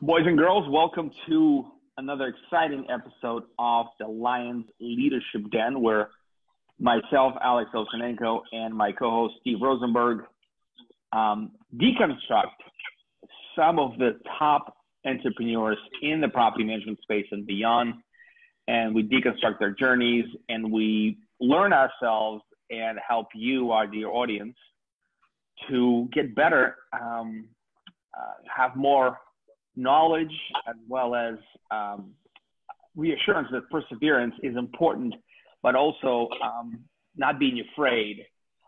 Boys and girls, welcome to another exciting episode of the Lions Leadership Den, where myself, Alex Osenenko, and my co-host, Steve Rosenberg, deconstruct some of the top entrepreneurs in the property management space and beyond, and we deconstruct their journeys, and we learn ourselves and help you, our dear audience, to get better, have more knowledge, as well as reassurance that perseverance is important, but also not being afraid.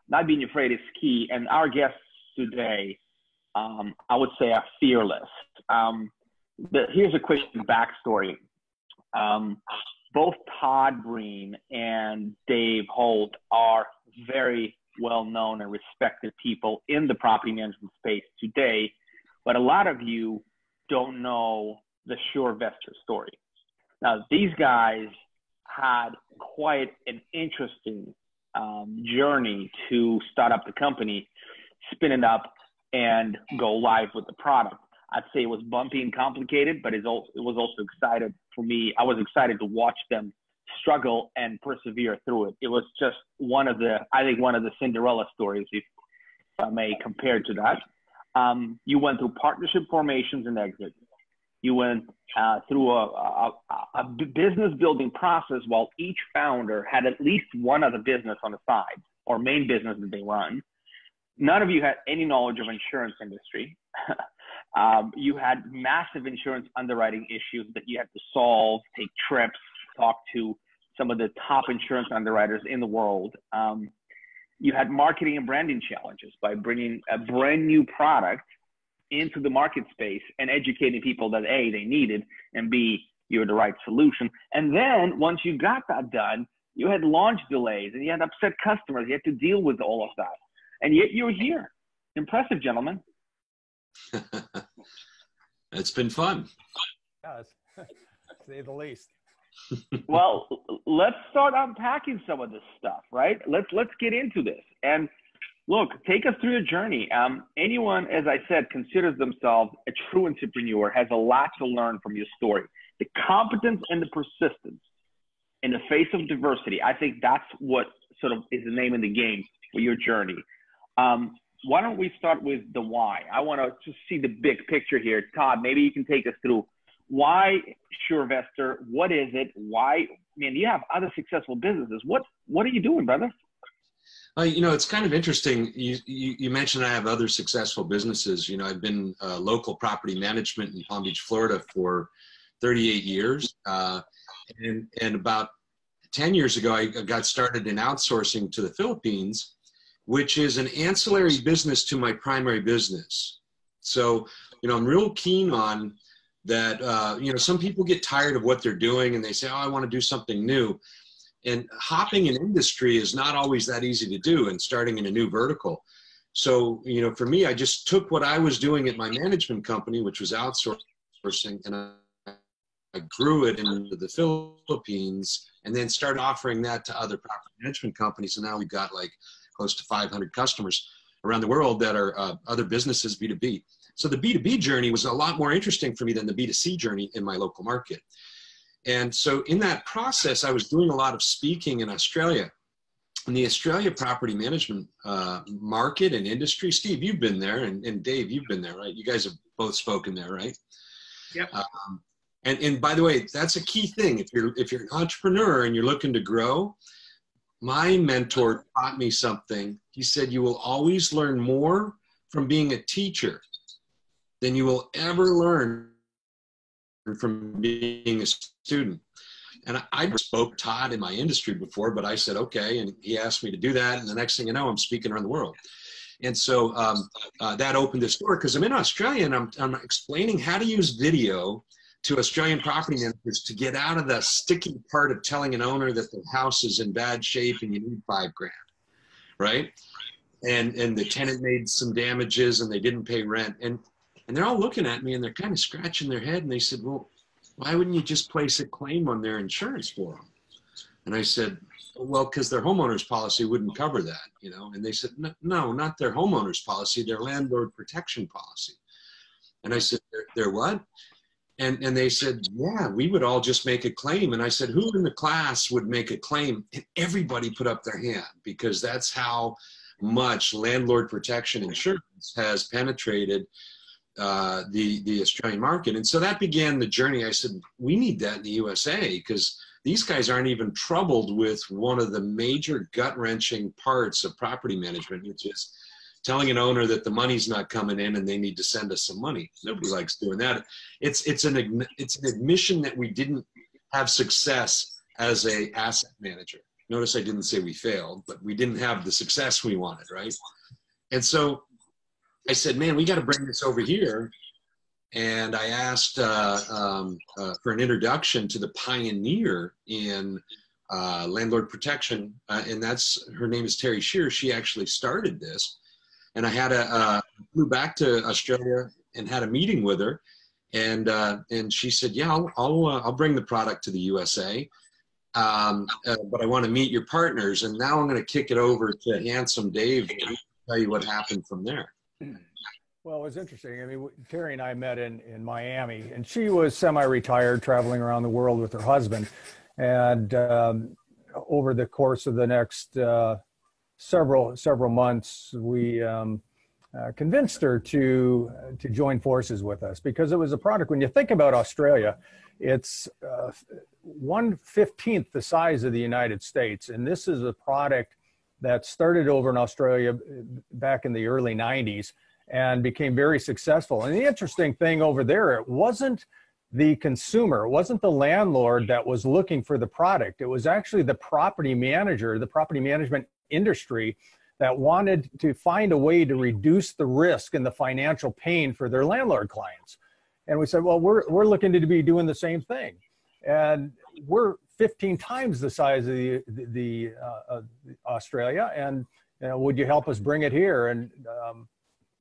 Not being afraid is key. And our guests today, I would say, are fearless. Here's a quick backstory. Both Todd Breen and Dave Holt are very well-known and respected people in the property management space today, but a lot of you don't know the SureVestor story. Now, these guys had quite an interesting journey to start up the company, spin it up, and go live with the product. I'd say it was bumpy and complicated, but it was also exciting for me. I was excited to watch them struggle and persevere through it. It was just one of the Cinderella stories, if I may compare to that. You went through partnership formations and exits. You went through a business building process while each founder had at least one other business on the side or main business that they run. None of you had any knowledge of insurance industry. You had massive insurance underwriting issues that you had to solve, take trips, talk to some of the top insurance underwriters in the world. You had marketing and branding challenges by bringing a brand new product into the market space and educating people that A, they need it, and B, you're the right solution. And then once you got that done, you had launch delays and you had upset customers. You had to deal with all of that. And yet you're here. Impressive, gentlemen. It's been fun. Yeah, to say the least. Well, let's start unpacking some of this stuff, right? Let's get into this. And look, take us through your journey. Anyone, as I said, considers themselves a true entrepreneur has a lot to learn from your story. The competence and the persistence in the face of diversity, I think that's what sort of is the name of the game for your journey. Why don't we start with the why? I want to just see the big picture here. Todd, maybe you can take us through. Why SureVestor? What is it? Why? Man, you have other successful businesses. What are you doing, brother? You know, it's kind of interesting. You mentioned I have other successful businesses. You know, I've been local property management in Palm Beach, Florida for 38 years. And about 10 years ago, I got started in outsourcing to the Philippines, which is an ancillary business to my primary business. So, you know, I'm real keen on that. You know, some people get tired of what they're doing and they say, oh, I want to do something new. And hopping an industry is not always that easy to do and starting in a new vertical. So, you know, for me, I just took what I was doing at my management company, which was outsourcing, and I grew it into the Philippines and then started offering that to other property management companies. And now we've got like close to 500 customers around the world that are other businesses, B2B. So the B2B journey was a lot more interesting for me than the B2C journey in my local market. And so in that process, I was doing a lot of speaking in Australia. In the Australia property management market and industry, Steve, you've been there, and Dave, you've been there, right? You guys have both spoken there, right? Yep. And by the way, that's a key thing. If you're an entrepreneur and you're looking to grow, my mentor taught me something. He said, you will always learn more from being a teacher than you will ever learn from being a student. And I spoke Todd in my industry before, but I said, okay. And he asked me to do that. And the next thing you know, I'm speaking around the world. And so that opened this door because I'm in Australia and I'm explaining how to use video to Australian property managers to get out of the sticky part of telling an owner that the house is in bad shape and you need $5,000, right? And the tenant made some damages and they didn't pay rent. And they're all looking at me and they're kind of scratching their head. And they said, well, why wouldn't you just place a claim on their insurance for them? And I said, well, because their homeowner's policy wouldn't cover that, you know? And they said, no, not their homeowner's policy, their landlord protection policy. And I said, their what? And they said, yeah, we would all just make a claim. And I said, who in the class would make a claim? And everybody put up their hand, because that's how much landlord protection insurance has penetrated the Australian market. And so that began the journey. I said, we need that in the USA, because these guys aren't even troubled with one of the major gut-wrenching parts of property management, which is telling an owner that the money's not coming in and they need to send us some money. Nobody likes doing that. It's an admission that we didn't have success as an asset manager. Notice I didn't say we failed, but we didn't have the success we wanted, right? And so I said, man, we got to bring this over here. And I asked for an introduction to the pioneer in landlord protection, and her name is Terry Scheer. She actually started this. And I had flew back to Australia and had a meeting with her, and she said, yeah, I'll bring the product to the USA, but I want to meet your partners. And now I'm going to kick it over to Handsome Dave and tell you what happened from there. Well, it was interesting. I mean, Terry and I met in Miami, and she was semi-retired, traveling around the world with her husband. And over the course of the next several months, we convinced her to join forces with us, because it was a product. When you think about Australia, it's 1/15 the size of the United States, and this is a product that started over in Australia back in the early 90s and became very successful. And the interesting thing over there, it wasn't the consumer, it wasn't the landlord that was looking for the product. It was actually the property manager, the property management industry, that wanted to find a way to reduce the risk and the financial pain for their landlord clients. And we said, well, we're looking to be doing the same thing. And we're 15 times the size of Australia. And would you help us bring it here? And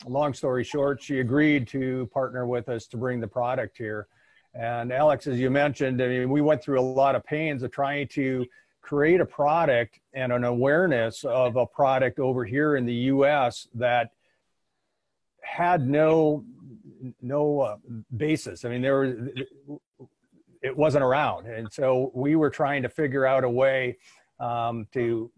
long story short, she agreed to partner with us to bring the product here. And Alex, as you mentioned, I mean, we went through a lot of pains of trying to create a product and an awareness of a product over here in the U.S. that had no basis. I mean, it wasn't around, and so we were trying to figure out a way to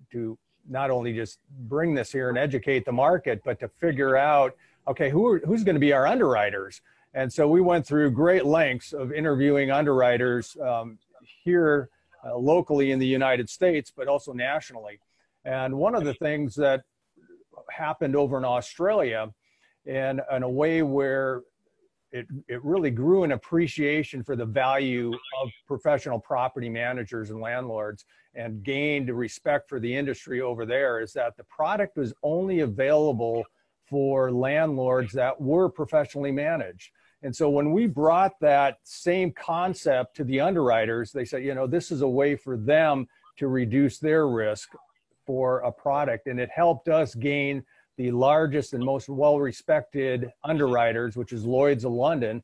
not only just bring this here and educate the market, but to figure out, okay, who's going to be our underwriters. And so we went through great lengths of interviewing underwriters here. Locally in the United States, but also nationally. And one of the things that happened over in Australia in a way where it really grew an appreciation for the value of professional property managers and landlords, and gained respect for the industry over there, is that the product was only available for landlords that were professionally managed. And so when we brought that same concept to the underwriters, they said, you know, this is a way for them to reduce their risk for a product. And it helped us gain the largest and most well-respected underwriters, which is Lloyd's of London,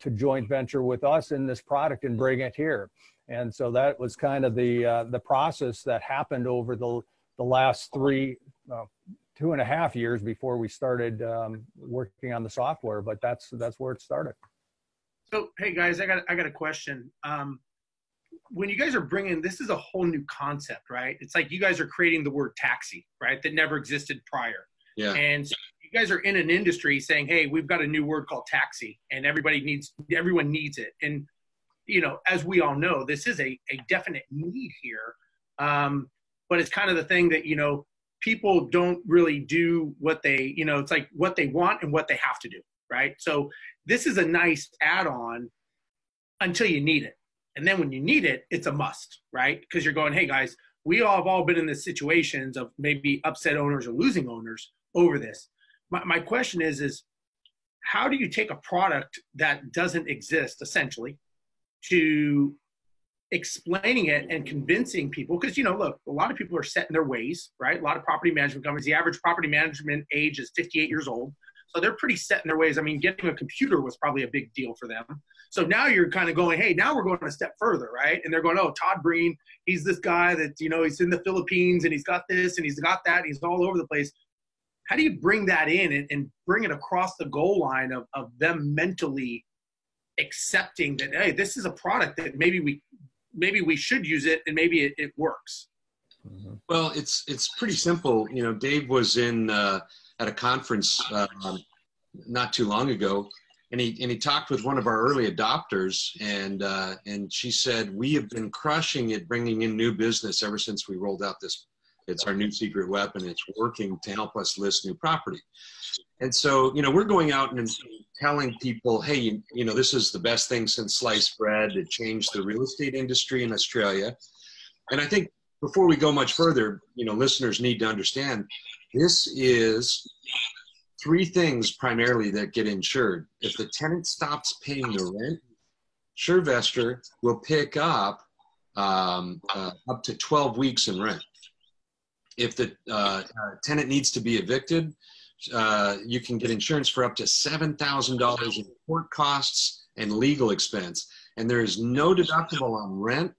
to joint venture with us in this product and bring it here. And so that was kind of the process that happened over the last 2.5 years before we started working on the software, but that's where it started. So, hey guys, I got a question. When you guys are bringing, this is a whole new concept, right? It's like you guys are creating the word taxi, right? That never existed prior. Yeah. And so you guys are in an industry saying, hey, we've got a new word called taxi, and everyone needs it. And, you know, as we all know, this is a definite need here. But it's kind of the thing that, you know, people don't really do what they, you know, it's like what they want and what they have to do, right? So this is a nice add-on until you need it. And then when you need it, it's a must, right? Because you're going, hey guys, we all have all been in the situations of maybe upset owners or losing owners over this. My question is how do you take a product that doesn't exist, essentially, to explaining it and convincing people? Because, you know, look, a lot of people are set in their ways, right? A lot of property management companies, the average property management age is 58 years old. So they're pretty set in their ways. I mean, getting a computer was probably a big deal for them. So now you're kind of going, hey, now we're going a step further, right? And they're going, oh, Todd Breen, he's this guy that, you know, he's in the Philippines and he's got this and he's got that. And he's all over the place. How do you bring that in and bring it across the goal line of them mentally accepting that, hey, this is a product that maybe we should use it, and maybe it works. Well, it's pretty simple. You know, Dave was in at a conference not too long ago, and he talked with one of our early adopters, and she said, we have been crushing at bringing in new business ever since we rolled out this. It's our new secret weapon. It's working to help us list new property. And so, you know, we're going out and telling people, hey, you know, this is the best thing since sliced bread. It changed the real estate industry in Australia. And I think before we go much further, you know, listeners need to understand this is three things primarily that get insured. If the tenant stops paying the rent, SureVestor will pick up up to 12 weeks in rent. If the tenant needs to be evicted, you can get insurance for up to $7,000 in court costs and legal expense. And there is no deductible on rent,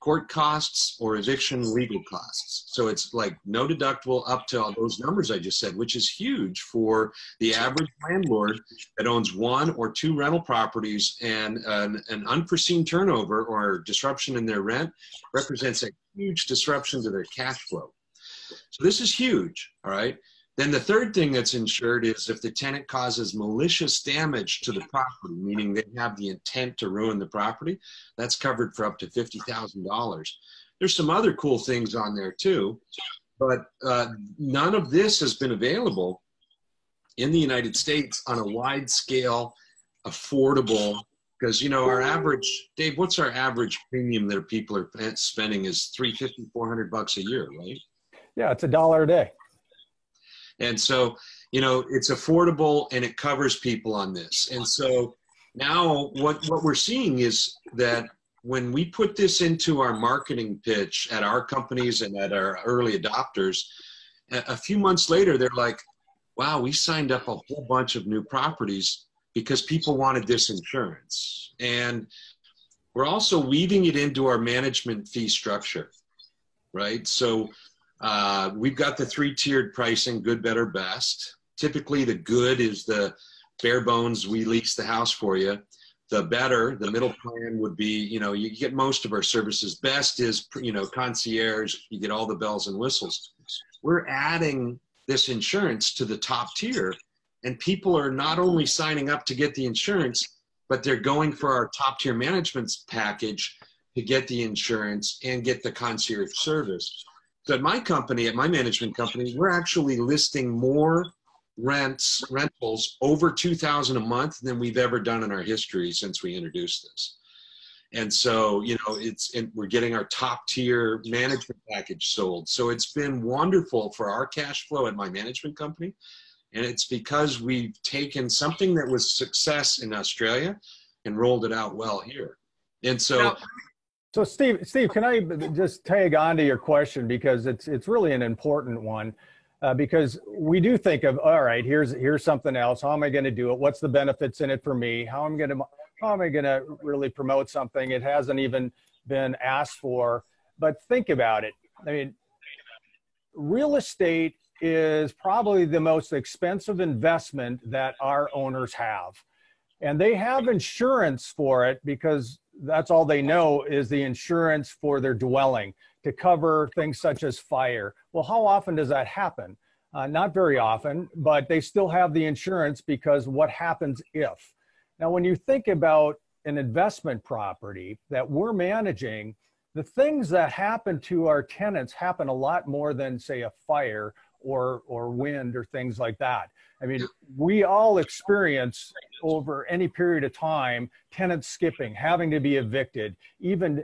court costs, or eviction legal costs. So it's like no deductible up to all those numbers I just said, which is huge for the average landlord that owns one or two rental properties, and an unforeseen turnover or disruption in their rent represents a huge disruption to their cash flow. So this is huge, all right? Then the third thing that's insured is if the tenant causes malicious damage to the property, meaning they have the intent to ruin the property, that's covered for up to $50,000. There's some other cool things on there too, but none of this has been available in the United States on a wide scale, affordable, because, you know, our average, Dave, what's our average premium that people are spending is $350, $400 a year, right? Yeah, it's $1 a day. And so, you know, it's affordable and it covers people on this. And so now what we're seeing is that when we put this into our marketing pitch at our companies and at our early adopters, a few months later, they're like, wow, we signed up a whole bunch of new properties because people wanted this insurance. And we're also weaving it into our management fee structure, right? So we've got the three-tiered pricing, good, better, best. Typically, the good is the bare bones, we lease the house for you. The better, the middle plan would be, you know, you get most of our services. Best is, you know, concierge, you get all the bells and whistles. We're adding this insurance to the top tier, and people are not only signing up to get the insurance, but they're going for our top-tier management package to get the insurance and get the concierge service. So at my company, at my management company, we're actually listing more rentals over 2,000 a month than we've ever done in our history since we introduced this. And so, you know, we're getting our top tier management package sold. So it's been wonderful for our cash flow at my management company. And it's because we've taken something that was success in Australia and rolled it out well here. And so... So Steve, can I just tag on to your question, because it's really an important one, because we do think of, all right, here's something else. How am I going to do it? What's the benefits in it for me? How am I going to really promote something? It hasn't even been asked for, but think about it. I mean, real estate is probably the most expensive investment that our owners have, and they have insurance for it because that's all they know is the insurance for their dwelling to cover things such as fire. Well, how often does that happen? Not very often, but they still have the insurance because what happens if? Now, when you think about an investment property that we're managing, the things that happen to our tenants happen a lot more than, say, a fire or wind or things like that. I mean, we all experience over any period of time, tenants skipping, having to be evicted, even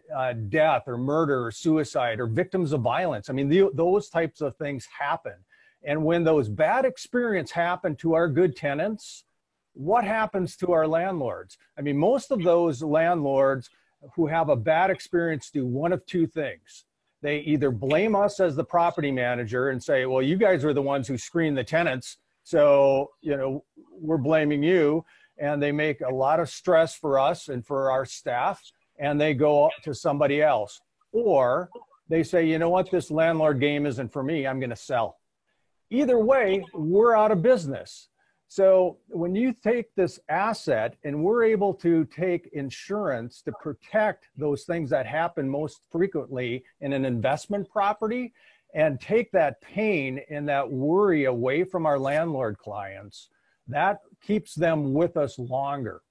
death or murder or suicide or victims of violence. I mean, those types of things happen. And when those bad experiences happen to our good tenants, what happens to our landlords? I mean, most of those landlords who have a bad experience do one of two things. They either blame us as the property manager and say, well, you guys are the ones who screen the tenants, so, you know, we're blaming you, and they make a lot of stress for us and for our staff, and they go to somebody else. Or they say, you know what, this landlord game isn't for me, I'm going to sell. Either way, we're out of business. So when you take this asset and we're able to take insurance to protect those things that happen most frequently in an investment property and take that pain and that worry away from our landlord clients, that keeps them with us longer.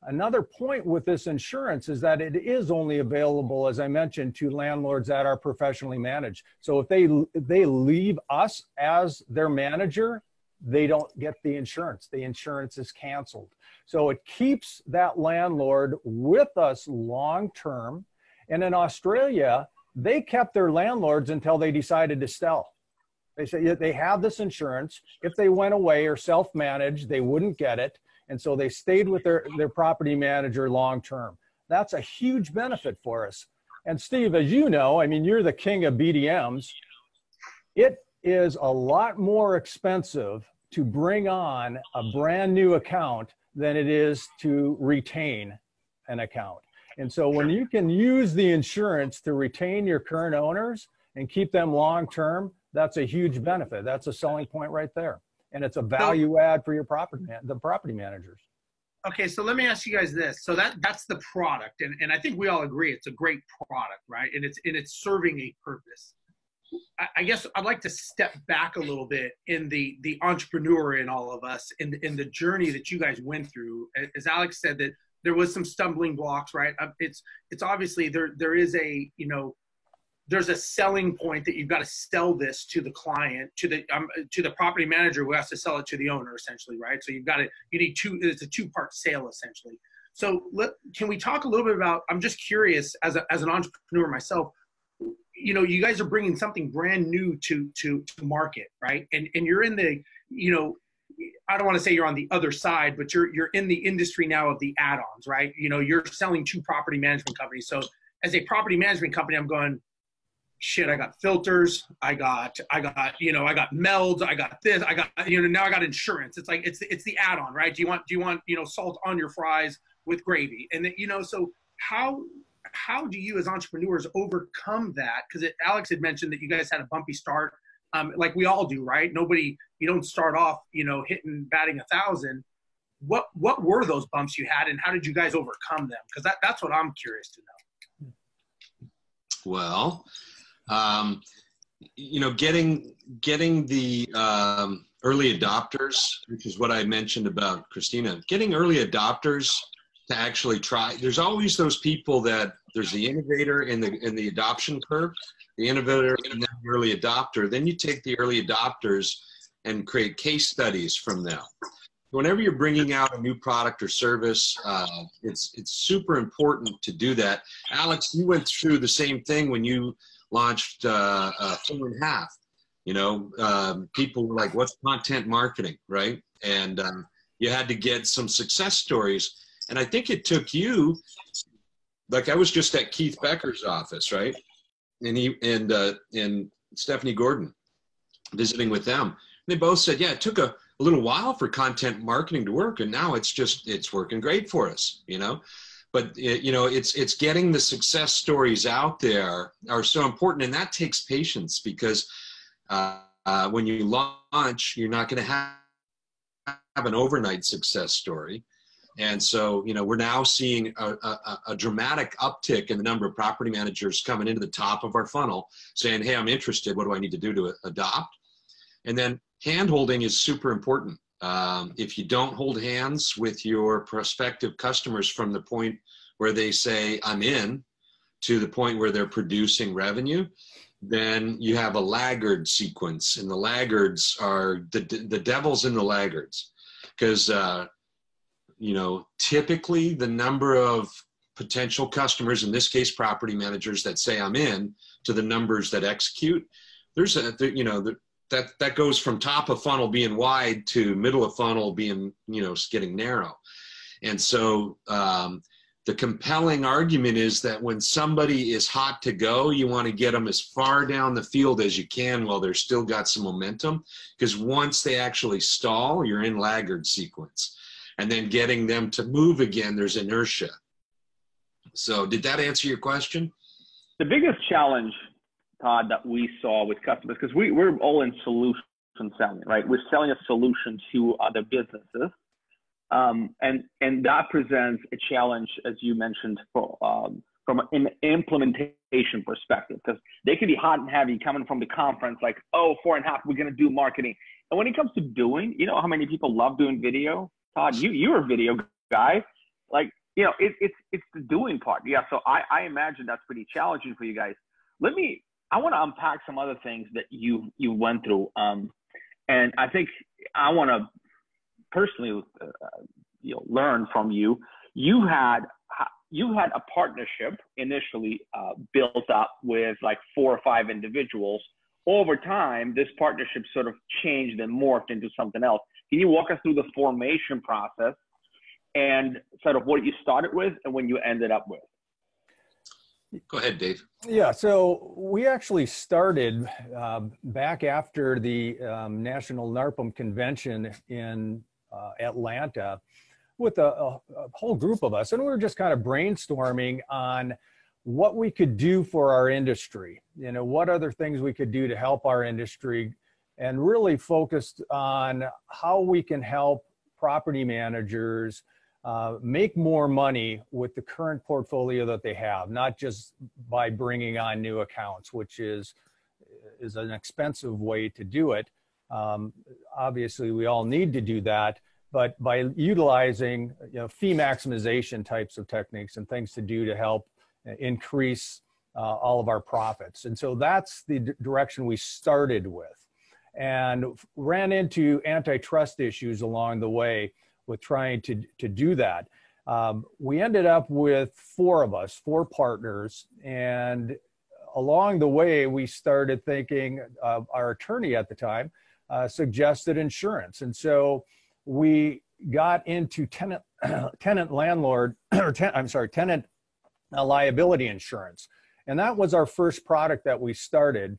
Another point with this insurance is that it is only available, as I mentioned, to landlords that are professionally managed. So if they leave us as their manager, they don't get the insurance. The insurance is canceled. So it keeps that landlord with us long-term. And in Australia, they kept their landlords until they decided to sell. They said they have this insurance. If they went away or self-managed, they wouldn't get it. And so they stayed with their property manager long-term. That's a huge benefit for us. And Steve, as you know, I mean, you're the king of BDMs. It is a lot more expensive to bring on a brand new account than it is to retain an account. And so when you can use the insurance to retain your current owners and keep them long-term, that's a huge benefit. That's a selling point right there. And it's a value add for your property, the property managers. Okay, so let me ask you guys this. So that's the product. And I think we all agree it's a great product, right? And it's serving a purpose. I guess I'd like to step back a little bit in the entrepreneur in all of us, in the journey that you guys went through. As Alex said, that there was some stumbling blocks, right? It's obviously there is a, you know, there's a selling point that you've got to sell this to the client, to the property manager who has to sell it to the owner, essentially, right? So it's a two-part sale, essentially. So can we talk a little bit about, I'm just curious as an entrepreneur myself, you know, you guys are bringing something brand new to market, right? And you're in the, you know, I don't want to say you're on the other side, but you're in the industry now of the add-ons, right? You know, you're selling to property management companies. So as a property management company, I'm going, shit, I got filters, I got, you know, I got melds, I got this, I got, you know, now I got insurance. It's like, it's the add-on, right? Do you want, you know, salt on your fries with gravy? And then, you know, so how do you as entrepreneurs overcome that? Because Alex had mentioned that you guys had a bumpy start, like we all do, right? You don't start off, you know, batting 1,000. What were those bumps you had and how did you guys overcome them? Because that's what I'm curious to know. Well, you know, getting the early adopters, which is what I mentioned about Christina, getting early adopters to actually try. There's always those people that there's the innovator in the adoption curve, the innovator and the early adopter. Then you take the early adopters and create case studies from them. Whenever you're bringing out a new product or service, it's super important to do that. Alex, you went through the same thing when you launched Full and Half. You know, people were like, "What's content marketing?" Right, and you had to get some success stories. And I think it took you, like I was just at Keith Becker's office, right? And he and Stephanie Gordon, visiting with them. And they both said, yeah, it took a little while for content marketing to work. And now it's working great for us, you know? But, you know, it's getting the success stories out there are so important. And that takes patience because when you launch, you're not going to have an overnight success story. And so, you know, we're now seeing a dramatic uptick in the number of property managers coming into the top of our funnel saying, hey, I'm interested. What do I need to do to adopt? And then hand-holding is super important. If you don't hold hands with your prospective customers from the point where they say, I'm in, to the point where they're producing revenue, then you have a laggard sequence. And the laggards are the devil's in the laggards because, you know, typically the number of potential customers, in this case, property managers that say I'm in to the numbers that execute, there's a, you know, that goes from top of funnel being wide to middle of funnel being, you know, getting narrow. And so the compelling argument is that when somebody is hot to go, you want to get them as far down the field as you can while they're still got some momentum, because once they actually stall, you're in laggard sequence. And then getting them to move again, there's inertia. So did that answer your question? The biggest challenge, Todd, that we saw with customers, because we're all in solution selling, right? We're selling a solution to other businesses. And that presents a challenge, as you mentioned, for, from an implementation perspective, because they can be hot and heavy coming from the conference, like, oh, 4.5, we're going to do marketing. And when it comes to doing, you know how many people love doing video? Todd, you're a video guy. Like, you know, it's the doing part. Yeah, so I imagine that's pretty challenging for you guys. I want to unpack some other things that you went through. And I think I want to personally learn from you. You had a partnership initially built up with like 4 or 5 individuals. Over time, this partnership sort of changed and morphed into something else. Can you walk us through the formation process and sort of what you started with and when you ended up with? Go ahead, Dave. Yeah, so we actually started back after the National NARPM Convention in Atlanta with a whole group of us. And we were just kind of brainstorming on what we could do for our industry, you know, what other things we could do to help our industry, and really focused on how we can help property managers make more money with the current portfolio that they have, not just by bringing on new accounts, which is an expensive way to do it. Obviously, we all need to do that, but by utilizing, you know, fee maximization types of techniques and things to do to help increase all of our profits. And so that's the direction we started with, and ran into antitrust issues along the way with trying to do that. We ended up with 4 of us, 4 partners, and along the way we started thinking, our attorney at the time suggested insurance. And so we got into tenant liability insurance. And that was our first product that we started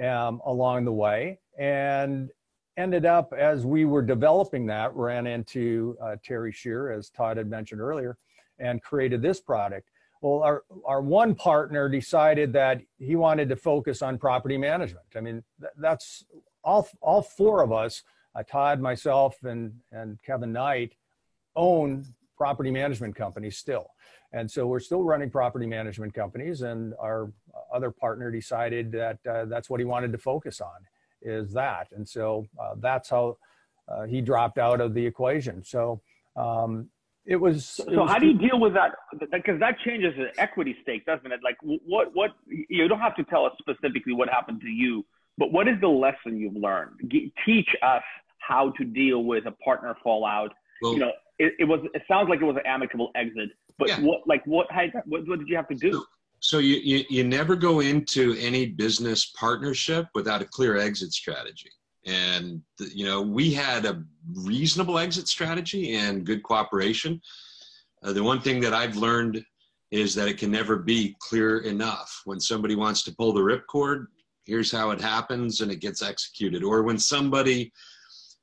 along the way, and ended up, as we were developing that, ran into Terry Scheer, as Todd had mentioned earlier, and created this product. Well, our one partner decided that he wanted to focus on property management. I mean, that's all 4 of us, Todd, myself, and Kevin Knight, own property management companies still. And so we're still running property management companies, and our other partner decided that that's what he wanted to focus on. Is that. And so that's how he dropped out of the equation. So it was. So how do you deal with that? Because that changes the equity stake, doesn't it? Like what, you don't have to tell us specifically what happened to you, but what is the lesson you've learned? Teach us how to deal with a partner fallout. Well, you know, it sounds like it was an amicable exit, but yeah. What did you have to do? So you never go into any business partnership without a clear exit strategy. And, you know, we had a reasonable exit strategy and good cooperation. The one thing that I've learned is that it can never be clear enough. When somebody wants to pull the ripcord, here's how it happens, and it gets executed. Or when somebody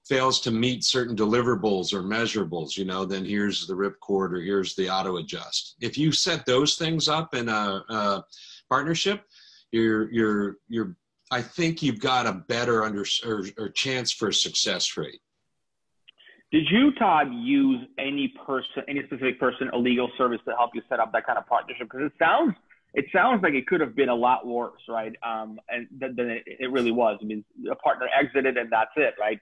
fails to meet certain deliverables or measurables, you know, then here's the ripcord or here's the auto adjust. If you set those things up in a partnership, I think you've got a better chance for a success rate. Did you, Todd, use any specific person or legal service to help you set up that kind of partnership? Because it sounds like it could have been a lot worse, right? And it really was. I mean, a partner exited and that's it, right?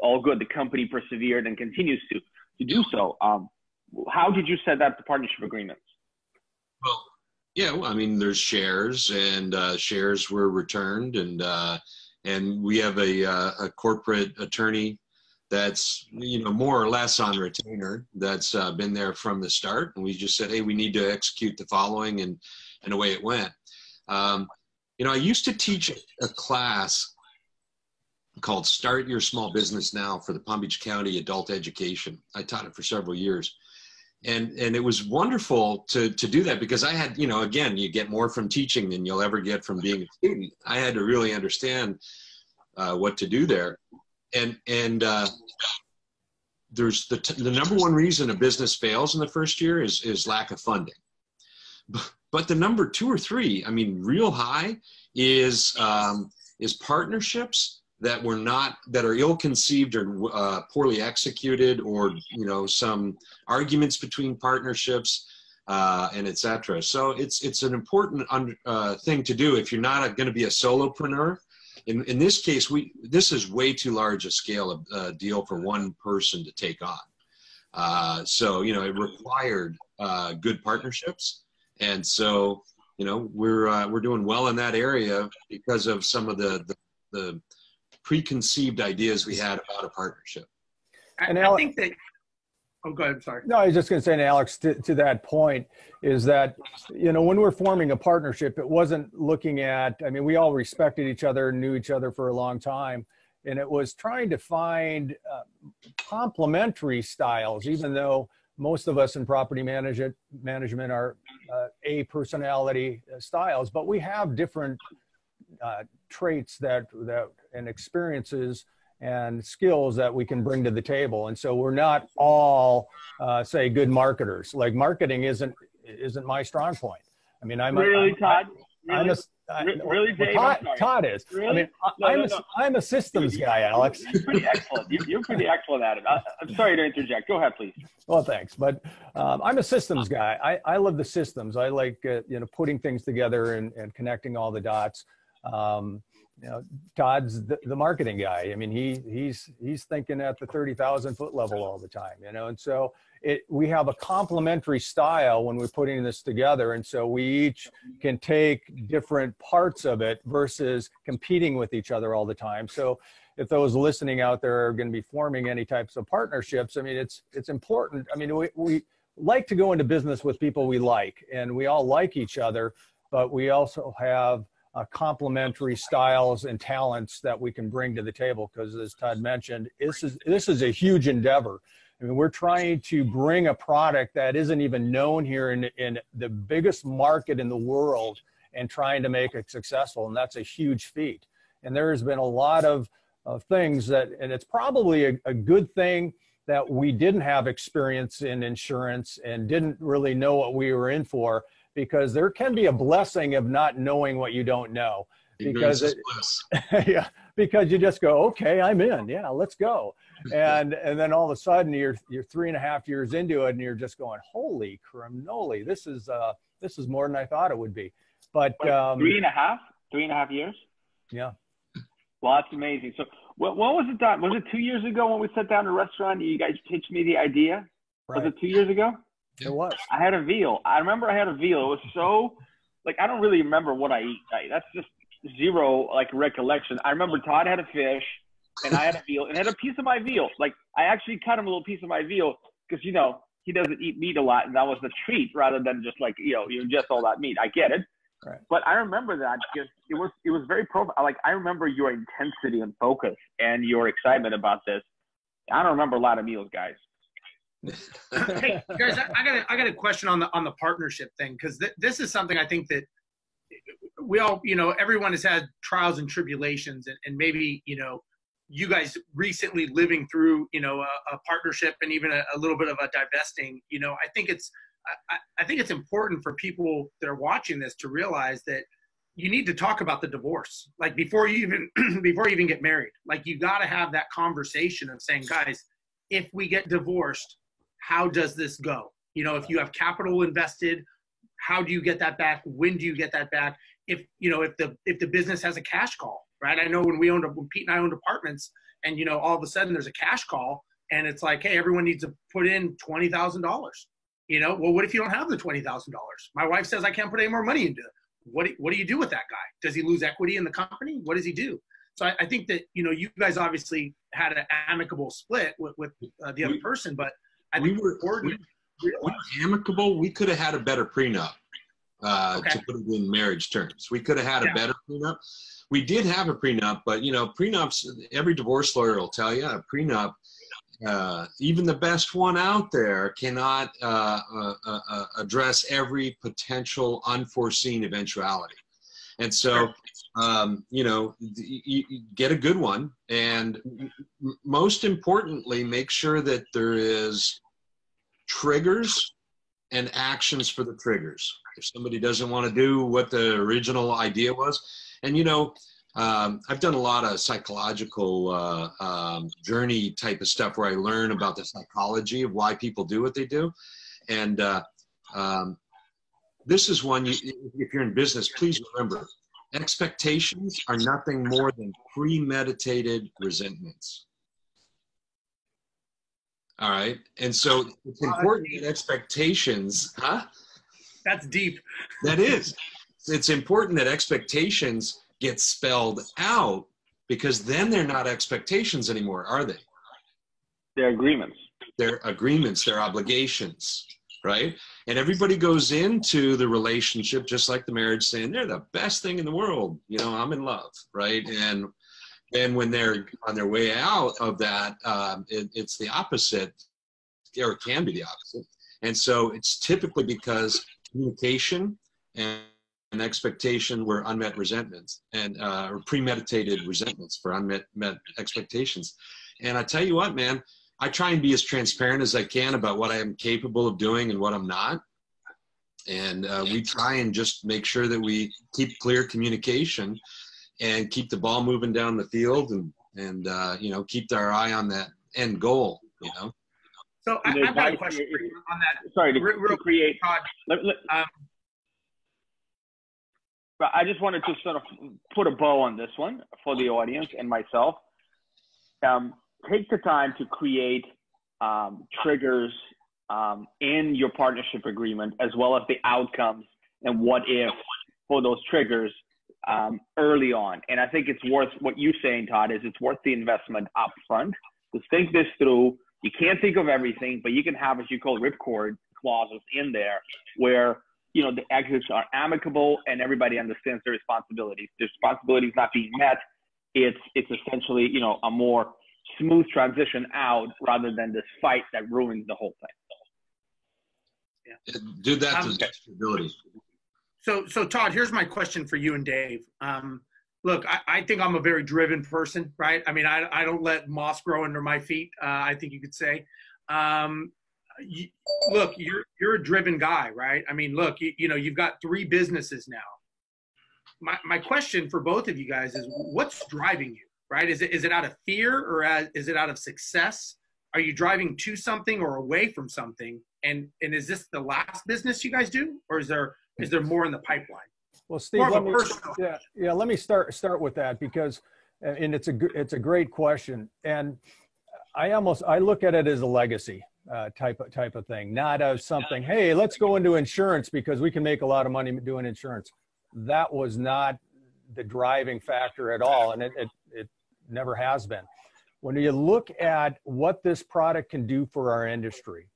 All good. The company persevered and continues to do so. How did you set up the partnership agreements? Well, yeah, well, I mean, there's shares, and shares were returned, and we have a corporate attorney that's, you know, more or less on retainer, that's been there from the start, and we just said, hey, we need to execute the following, and away it went. You know, I used to teach a class called Start Your Small Business Now for the Palm Beach County Adult Education. I taught it for several years. And it was wonderful to do that, because I had, you know, again, you get more from teaching than you'll ever get from being a student. I had to really understand what to do there. And there's the number one reason a business fails in the first year is lack of funding. But the number 2 or 3, I mean, real high is partnerships that were not, that are ill-conceived or poorly executed, or, you know, some arguments between partnerships, and et cetera. So it's an important thing to do if you're not going to be a solopreneur. In this case, this is way too large a scale of deal for one person to take on. So, you know, it required good partnerships. And so, you know, we're doing well in that area because of some of the preconceived ideas we had about a partnership. And I think that, oh, go ahead, sorry. No, I was just going to say, and Alex, to that point, is that, you know, when we're forming a partnership, it wasn't looking at, I mean, we all respected each other and knew each other for a long time. And it was trying to find complementary styles, even though most of us in property management are A personality styles, but we have different traits that and experiences and skills that we can bring to the table. And so we're not all, say, good marketers. Like, marketing isn't my strong point. I mean, I'm a systems guy, Alex. You're pretty excellent. You're pretty excellent at it. I'm sorry to interject. Go ahead, please. Well, thanks. But I'm a systems guy. I love the systems. I like, you know, putting things together and connecting all the dots. You know, Todd's the marketing guy. I mean, he's thinking at the 30,000 foot level all the time, you know, and so we have a complementary style when we're putting this together. And so we each can take different parts of it versus competing with each other all the time. So if those listening out there are going to be forming any types of partnerships, I mean, it's important. I mean, we like to go into business with people we like, and we all like each other, but we also have complementary styles and talents that we can bring to the table, because, as Todd mentioned, this is a huge endeavor. I mean, we're trying to bring a product that isn't even known here in the biggest market in the world and trying to make it successful, and that's a huge feat. And there has been a lot of things that, and it's probably a good thing that we didn't have experience in insurance and didn't really know what we were in for, because there can be a blessing of not knowing what you don't know, because because you just go, okay, I'm in, yeah, let's go. And then all of a sudden you're 3.5 years into it and you're just going, holy crimnoli, this is more than I thought it would be. But 3.5 years. Yeah. Well, that's amazing. So what was it done? Was it 2 years ago when we sat down at a restaurant and you guys pitched me the idea? Right. Was it 2 years ago? It was. I had a veal. I remember I had a veal. It was so, like, I don't really remember what I eat. That's just zero, like, recollection. I remember Todd had a fish, and I had a veal, and I had a piece of my veal. Like, I actually cut him a little piece of my veal because, you know, he doesn't eat meat a lot, and that was the treat rather than just, like, you know, you ingest all that meat. I get it. Right. But I remember that because it was very profound. Like, I remember your intensity and focus and your excitement about this. I don't remember a lot of meals, guys. Hey guys, I got a question on the partnership thing, because this is something I think that we all, you know, everyone has had trials and tribulations, and maybe, you know, you guys recently living through, you know, a partnership and even a little bit of a divesting. You know, I think it's important for people that are watching this to realize that you need to talk about the divorce, like, before you even get married. Like, you got to have that conversation of saying, guys, if we get divorced, how does this go? You know, if you have capital invested, how do you get that back? When do you get that back? If, you know, if the business has a cash call, right? I know when Pete and I owned apartments, and, you know, all of a sudden there's a cash call, and it's like, hey, everyone needs to put in $20,000. You know, well, what if you don't have the $20,000? My wife says I can't put any more money into it. What do you do with that guy? Does he lose equity in the company? What does he do? So I think that, you know, you guys obviously had an amicable split with the other person, but I think we were amicable. We could have had a better prenup, to put it in marriage terms. We could have had a better prenup. We did have a prenup, but, you know, prenups, every divorce lawyer will tell you, a prenup, even the best one out there, cannot address every potential unforeseen eventuality. And so, you know, you get a good one, and most importantly, make sure that there is triggers and actions for the triggers. If somebody doesn't want to do what the original idea was, and, you know, I've done a lot of psychological journey type of stuff where I learn about the psychology of why people do what they do. And this is one, if you're in business, please remember, expectations are nothing more than premeditated resentments. All right. And so it's important that expectations, huh? That's deep. That is. It's important that expectations get spelled out, because then they're not expectations anymore, are they? They're agreements. They're agreements, they're obligations, right? And everybody goes into the relationship, just like the marriage, saying they're the best thing in the world. You know, I'm in love, right? And then when they're on their way out of that, it's the opposite, or it can be the opposite. And so it's typically because communication and an expectation were unmet resentments, and or premeditated resentments for unmet expectations. And I tell you what, man, I try and be as transparent as I can about what I am capable of doing and what I'm not. And we try and just make sure that we keep clear communication and keep the ball moving down the field, and you know, keep our eye on that end goal, you know. So I've got a question for you on that. Sorry to create. But I just wanted to sort of put a bow on this one for the audience and myself. Take the time to create triggers in your partnership agreement, as well as the outcomes and what if for those triggers early on. And I think it's worth what you're saying, Todd, is it's worth the investment up front. Just think this through. You can't think of everything, but you can have, as you call, ripcord clauses in there where, you know, the exits are amicable and everybody understands their responsibilities. The responsibilities not being met, it's essentially, you know, a more smooth transition out rather than this fight that ruins the whole thing. Yeah. Do that to the best of your ability. So Todd, here's my question for you and Dave. Look, I think I'm a very driven person, right? I mean, I don't let moss grow under my feet, I think you could say. Look, you're a driven guy, right? I mean, look, you know, you've got three businesses now. My question for both of you guys is, what's driving you, right? Is it out of fear, or is it out of success? Are you driving to something or away from something? And is this the last business you guys do, or is there more in the pipeline? Well, Steve, let me start with that, because, and it's a great question, and I look at it as a legacy. Type of thing, not of something, hey, let's go into insurance because we can make a lot of money doing insurance. That was not the driving factor at all, and it never has been. When you look at what this product can do for our industry,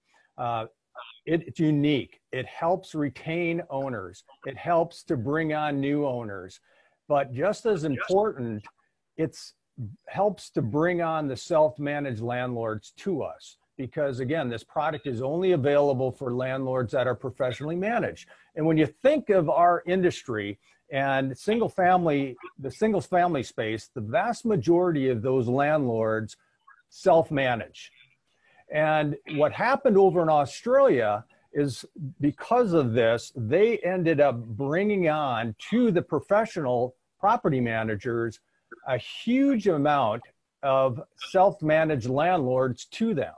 it's unique. It helps retain owners. It helps to bring on new owners. But just as important, it helps to bring on the self-managed landlords to us. Because again, this product is only available for landlords that are professionally managed. And when you think of our industry and the single family space, the vast majority of those landlords self-manage. And what happened over in Australia is, because of this, they ended up bringing on to the professional property managers a huge amount of self-managed landlords to them.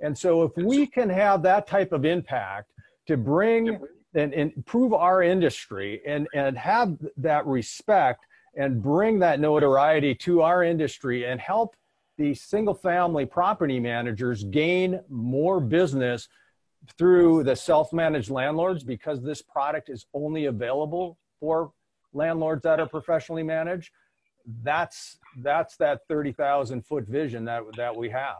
And so if we can have that type of impact to bring and improve our industry and have that respect and bring that notoriety to our industry and help the single family property managers gain more business through the self-managed landlords, because this product is only available for landlords that are professionally managed, that's that 30,000 foot vision that we have.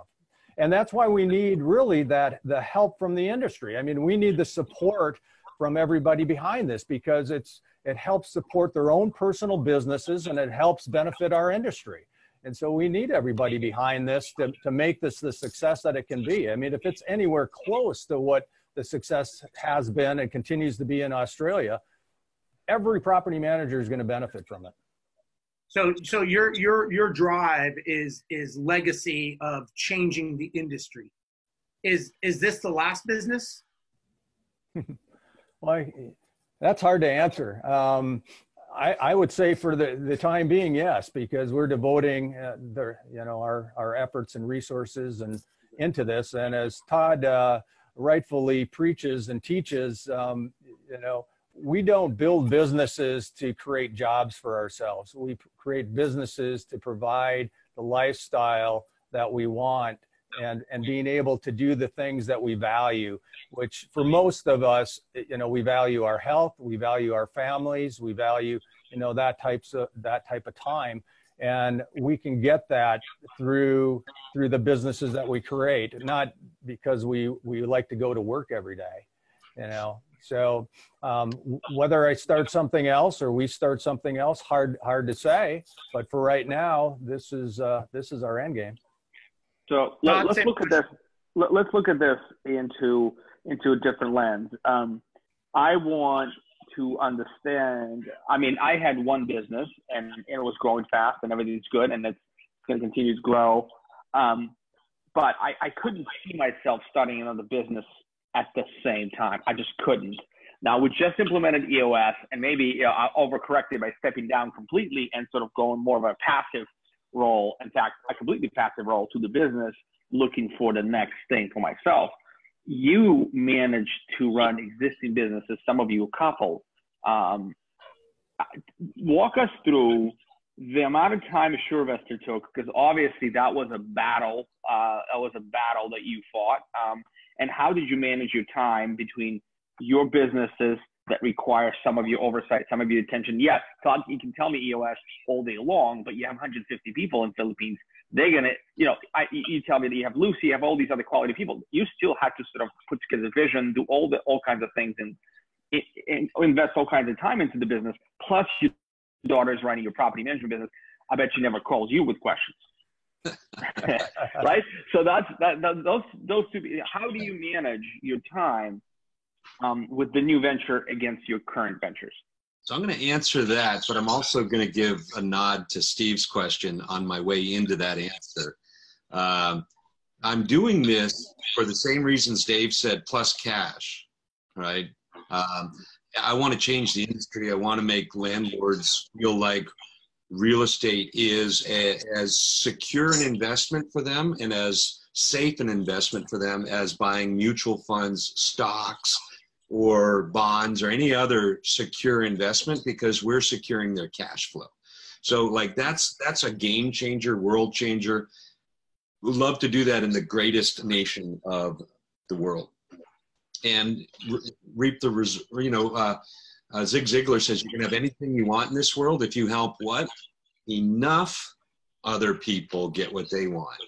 And that's why we need really the help from the industry. I mean, we need the support from everybody behind this, because it helps support their own personal businesses and it helps benefit our industry. And so we need everybody behind this to make this the success that it can be. I mean, if it's anywhere close to what the success has been and continues to be in Australia, every property manager is going to benefit from it. So your drive is legacy of changing the industry. Is this the last business? Well, that's hard to answer. I would say for the time being, yes, because we're devoting our efforts and resources and into this. And as Todd rightfully preaches and teaches, we don't build businesses to create jobs for ourselves. We create businesses to provide the lifestyle that we want and being able to do the things that we value, which for most of us, we value our health, we value our families, we value, that type of time. And we can get that through the businesses that we create, not because we like to go to work every day, So whether I start something else or we start something else, hard to say. But for right now, this is our end game. So let's look at this. Let's look at this into a different lens. I want to understand. I mean, I had one business and it was growing fast and everything's good and it's going to continue to grow. But I couldn't see myself starting another business at the same time. I just couldn't. Now we just implemented EOS, and maybe I overcorrected by stepping down completely and sort of going more of a passive role. In fact, a completely passive role to the business, looking for the next thing for myself. You managed to run existing businesses, some of you a couple. Walk us through the amount of time SureVestor took, because obviously that was a battle. That was a battle that you fought. And how did you manage your time between your businesses that require some of your oversight, some of your attention? Yes, Todd, you can tell me EOS all day long, but you have 150 people in Philippines. They're going to, you tell me that you have Lucy, you have all these other quality people. You still have to sort of put together a vision, do all kinds of things, and invest all kinds of time into the business. Plus your daughter's running your property management business. I bet she never calls you with questions. Right? So those two. How do you manage your time with the new venture against your current ventures? So I'm going to answer that, but I'm also going to give a nod to Steve's question on my way into that answer. I'm doing this for the same reasons Dave said, plus cash, right? I want to change the industry. I want to make landlords feel like real estate is as secure an investment for them and as safe an investment for them as buying mutual funds, stocks, or bonds, or any other secure investment, because we're securing their cash flow. So like that's a game changer, world changer. We'd love to do that in the greatest nation of the world and reap the Zig Ziglar says you can have anything you want in this world if you help what? Enough other people get what they want.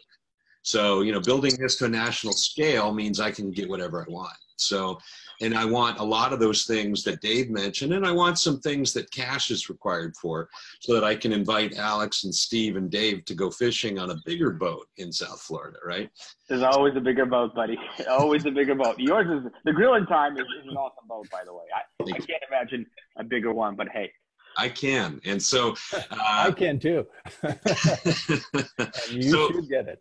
So, building this to a national scale means I can get whatever I want. So, and I want a lot of those things that Dave mentioned, and I want some things that cash is required for, so that I can invite Alex and Steve and Dave to go fishing on a bigger boat in South Florida, right? There's always a bigger boat, buddy. Always a bigger boat. Yours is, the grilling time is an awesome boat, by the way. I can't imagine a bigger one, but hey. I can, and so. I can too. You should get it.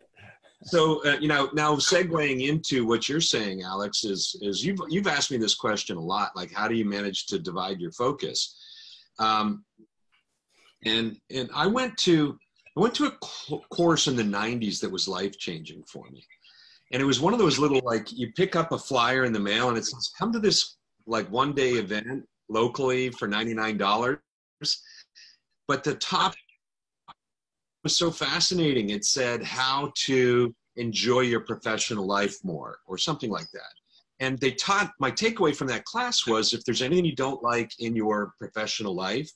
So, now segueing into what you're saying, Alex, is you've asked me this question a lot, like how do you manage to divide your focus? And I went to a course in the 90s that was life-changing for me. And it was one of those little, like, you pick up a flyer in the mail and it says, come to this, like, one-day event locally for $99. But the top was so fascinating. It said how to enjoy your professional life more or something like that. And they taught, my takeaway from that class was, if there's anything you don't like in your professional life,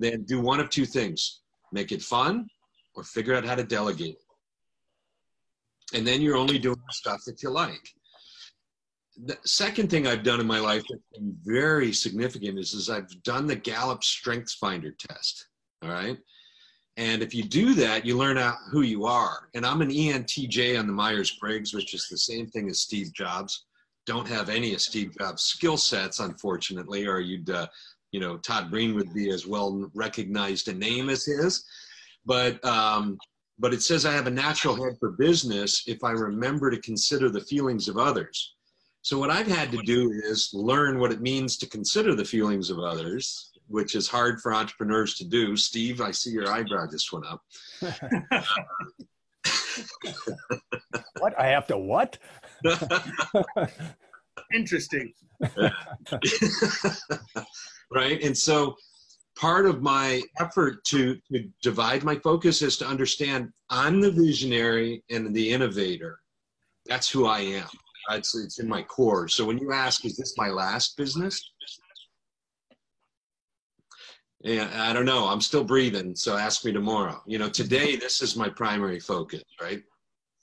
then do one of two things: make it fun or figure out how to delegate it. And then you're only doing stuff that you like. The second thing I've done in my life that's been very significant is I've done the Gallup StrengthsFinder test. All right. And if you do that, you learn out who you are. And I'm an ENTJ on the Myers-Briggs, which is the same thing as Steve Jobs. Don't have any of Steve Jobs' skill sets, unfortunately, or you'd, Todd Breen would be as well recognized a name as his. But it says I have a natural head for business if I remember to consider the feelings of others. So what I've had to do is learn what it means to consider the feelings of others which is hard for entrepreneurs to do. Steve, I see your eyebrow just went up. What? I have to what? Interesting. Right? And so part of my effort to divide my focus is to understand I'm the visionary and the innovator. That's who I am. I'd say it's in my core. So when you ask, is this my last business? Yeah, I don't know. I'm still breathing, so ask me tomorrow. You know, today this is my primary focus, right?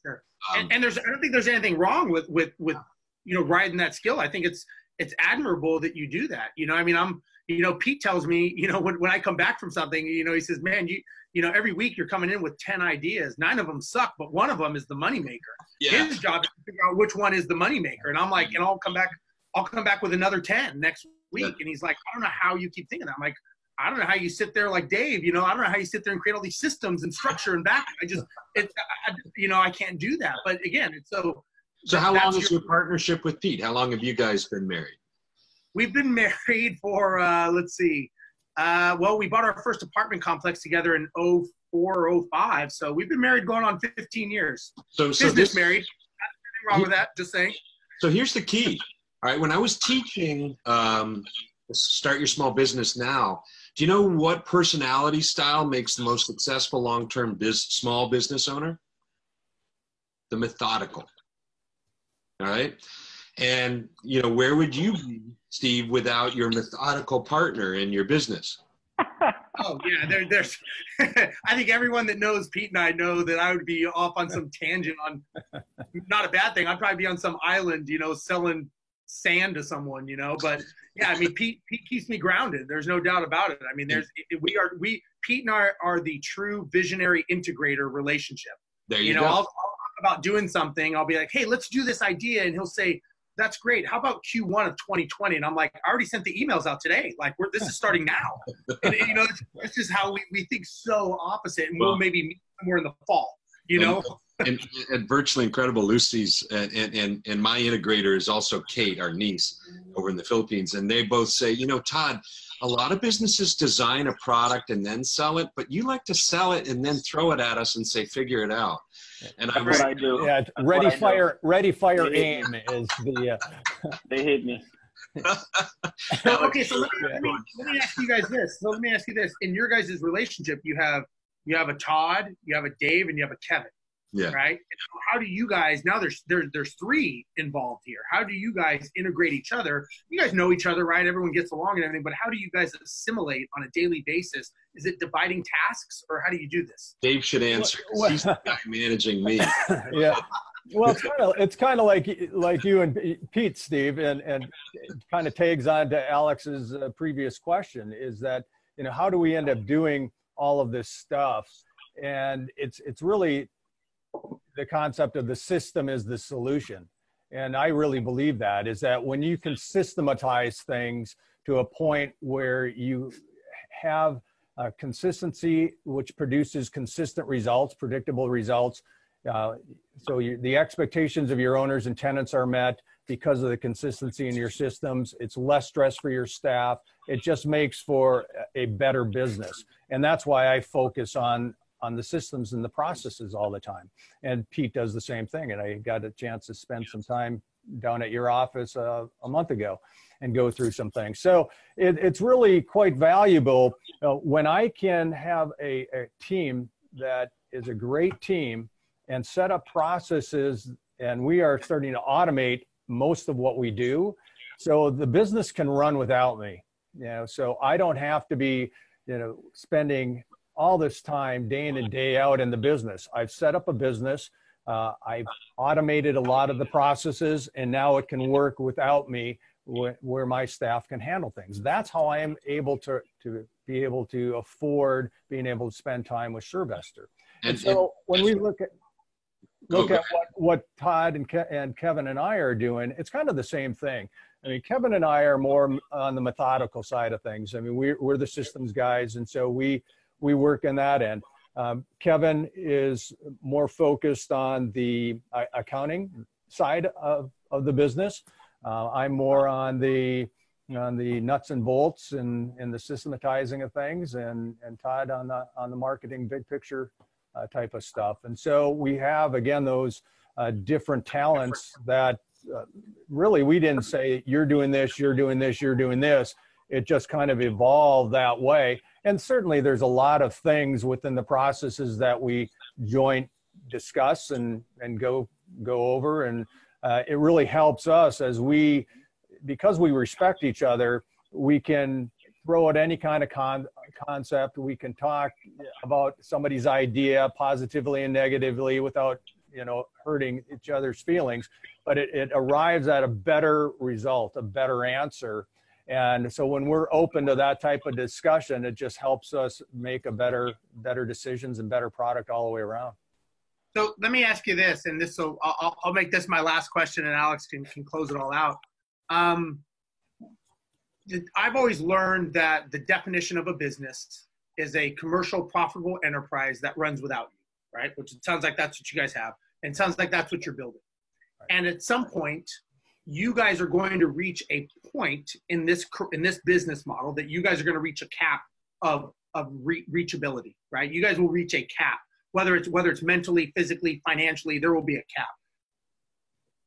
Sure. And there's, I don't think there's anything wrong with you know, riding that skill. I think it's admirable that you do that. You know, I mean, you know, Pete tells me, you know, when I come back from something, you know, he says, man, you know, every week you're coming in with 10 ideas. 9 of them suck, but 1 of them is the moneymaker. Yeah. His job is to figure out which one is the moneymaker. And I'm like, and I'll come back with another 10 next week. Yeah. And he's like, I don't know how you keep thinking that. I'm like, I don't know how you sit there like Dave, you know, I don't know how you sit there and create all these systems and structure and back. You know, I can't do that. But again, it's so. So how long is your partnership with Pete? How long have you guys been married? We've been married for, let's see. Well, we bought our first apartment complex together in 04 or 05. So we've been married going on 15 years. So business married. Nothing wrong with that, just saying. So here's the key. All right, when I was teaching Start Your Small Business Now, do you know what personality style makes the most successful long-term small business owner? The methodical. All right? And, you know, where would you be, Steve, without your methodical partner in your business? Oh, yeah. There's I think everyone that knows Pete and I know that I would be off on some tangent on not a bad thing. I'd probably be on some island, you know, selling sand to someone, you know. But, yeah, I mean, Pete keeps me grounded. There's no doubt about it. I mean, Pete and I are the true visionary integrator relationship. There you go. You know, I'll about doing something, I'll be like, hey, let's do this idea, and he'll say, that's great, how about Q1 of 2020? And I'm like, I already sent the emails out today, like this is starting now. And you know, this is how we think, so opposite. And we'll maybe meet somewhere in the fall, you know. And virtually incredible Lucy's and my integrator is also Kate, our niece over in the Philippines, and they both say, you know, Todd, a lot of businesses design a product and then sell it, but you like to sell it and then throw it at us and say, figure it out. And that's what I do. Yeah, ready, fire, aim is the. They hate me. Okay, so let me ask you guys this. So let me ask you this: in your guys' relationship, you have a Todd, you have a Dave, and you have a Kevin. Yeah. Right. So how do you guys now? There's 3 involved here. How do you guys integrate each other? You guys know each other, right? Everyone gets along and everything. But how do you guys assimilate on a daily basis? Is it dividing tasks, or how do you do this? Dave should answer. Well, he's the guy managing me. Yeah. Well, it's kind of like you and Pete, Steve, and it kind of tags on to Alex's previous question. Is that, you know, how do we end up doing all of this stuff? And it's really the concept of the system is the solution. And I really believe that, is that when you can systematize things to a point where you have consistency, which produces consistent results, predictable results, so the expectations of your owners and tenants are met because of the consistency in your systems. It's less stress for your staff. It just makes for a better business. And that's why I focus on the systems and the processes all the time. And Pete does the same thing. And I got a chance to spend some time down at your office a month ago and go through some things. So it's really quite valuable when I can have a team that is a great team and set up processes, and we are starting to automate most of what we do. So the business can run without me, you know, so I don't have to be, you know, spending all this time day in and day out in the business. I've set up a business, I've automated a lot of the processes, and now it can work without me where my staff can handle things. That's how I am able to be able to afford being able to spend time with SureVestor. And so when we look at what Todd and Kevin and I are doing, it's kind of the same thing. I mean, Kevin and I are more on the methodical side of things. I mean, we're the systems guys, and so we work in that end. Kevin is more focused on the accounting side of the business. I'm more on the on the nuts and bolts and the systematizing of things, and Todd on the marketing big picture type of stuff. And so we have, again, those different talents that really we didn't say, you're doing this, you're doing this, you're doing this. It just kind of evolved that way. And certainly there's a lot of things within the processes that we joint discuss and go over. And it really helps us as we, because we respect each other, we can throw out any kind of concept. We can talk about somebody's idea positively and negatively without, you know, hurting each other's feelings, but it arrives at a better result, a better answer. And so when we're open to that type of discussion, it just helps us make a better decisions and better product all the way around. So let me ask you this, and this, so I'll make this my last question, and Alex can close it all out. I've always learned that the definition of a business is a commercial profitable enterprise that runs without you, right? Which it sounds like that's what you guys have, and it sounds like that's what you're building. Right. And at some point, you guys are going to reach a point in this business model that you guys are going to reach a cap of reachability, right? You guys will reach a cap, whether it's mentally, physically, financially, there will be a cap.